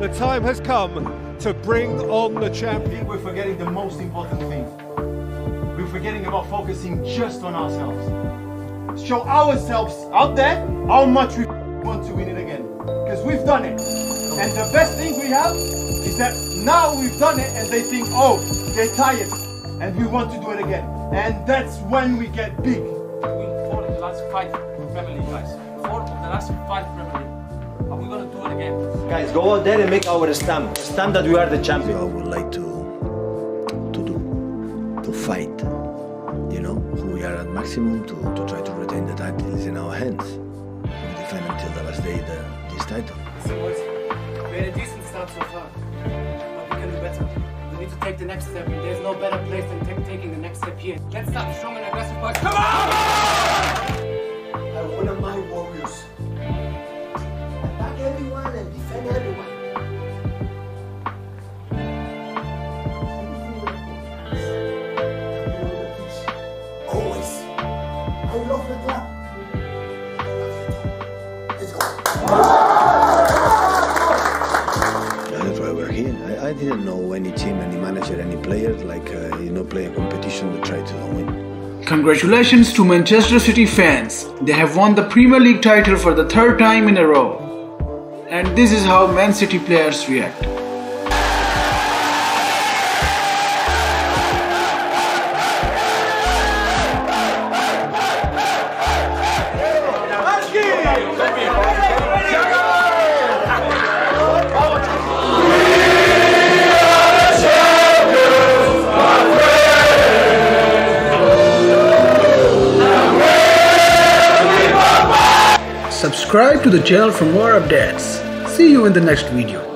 The time has come to bring on the champion. We're forgetting the most important thing. We're forgetting about focusing just on ourselves. Show ourselves out there how much we want to win it again. Because we've done it. And the best thing we have is that now we've done it and they think, oh, they're tired. And we want to do it again. And that's when we get big. Four of the last five Premier League, guys. Four of the last five Premier League. Are we going to do it again? Guys, go out there and make our stamp. Stamp that we are the champion. I would like to fight, you know, who we are at maximum to try to retain the title is in our hands. We defend until the last day this title. So boys, we had a decent start so far, but we can do better. We need to take the next step, and there's no better place than taking the next step here. Let's start strong and aggressive, boys. Come on! I'm one of my warriors. Everyone and defend everyone. Always. I love the club. Let's go. That's why we're here. I didn't know any team, any manager, any player, like, you know, play a competition to try to win. Congratulations to Manchester City fans. They have won the Premier League title for the third time in a row. And this is how Man City players react. Subscribe to the channel for more updates. See you in the next video.